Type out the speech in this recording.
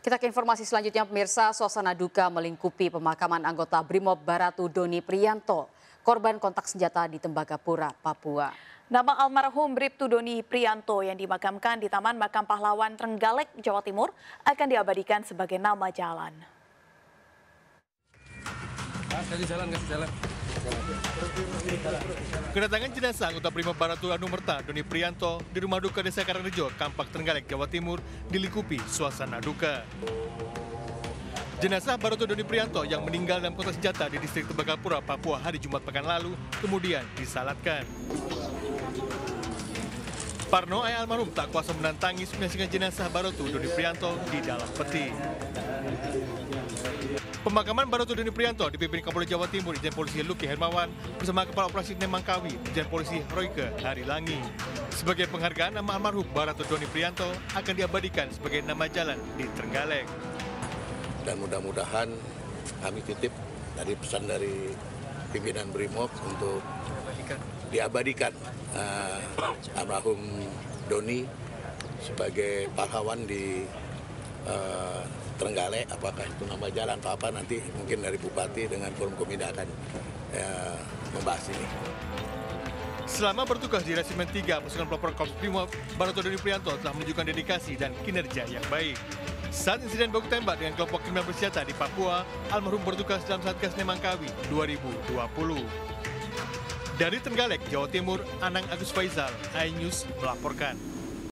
Kita ke informasi selanjutnya, pemirsa. Suasana duka melingkupi pemakaman anggota Brimob Bharatu Doni Priyanto, korban kontak senjata di Tembagapura, Papua. Nama almarhum Bribtu Doni Priyanto yang dimakamkan di Taman Makam Pahlawan Trenggalek, Jawa Timur, akan diabadikan sebagai nama jalan. Kedatangan jenazah anggota Brimob Bharatu Doni Priyanto di rumah duka desa Karangrejo, Kampak, Trenggalek, Jawa Timur dilingkupi suasana duka. Jenazah Bharatu Doni Priyanto yang meninggal dalam kontak senjata di distrik Tembagapura, Papua hari Jumat pekan lalu kemudian disalatkan. Parno, ayah almarhum, tak kuasa menahan tangis menyaksikan jenazah Bharatu Doni Priyanto di dalam peti. Pemakaman Bharatu Doni Priyanto dipimpin Kapolda Jawa Timur Irjen Polisi Luki Hermawan bersama Kepala Operasi Nemangkawi Irjen Polisi Royke Harilangi. Sebagai penghargaan, nama almarhum Bharatu Doni Priyanto akan diabadikan sebagai nama jalan di Trenggalek. Dan mudah-mudahan kami titip dari pesan dari pimpinan Brimob untuk diabadikan almarhum Doni sebagai pahlawan di Trenggalek, apakah itu nama jalan atau apa, nanti mungkin dari Bupati dengan Forum Komida akan membahas ini. Selama bertugas di Resimen 3 Pasukan Pelopor Korps Brimob, Bharatu Doni Priyanto telah menunjukkan dedikasi dan kinerja yang baik. Saat insiden baku tembak dengan kelompok kriminal bersenjata di Papua, almarhum bertugas dalam Satgas Nemangkawi 2020. Dari Trenggalek, Jawa Timur, Anang Agus Faizal, iNews melaporkan.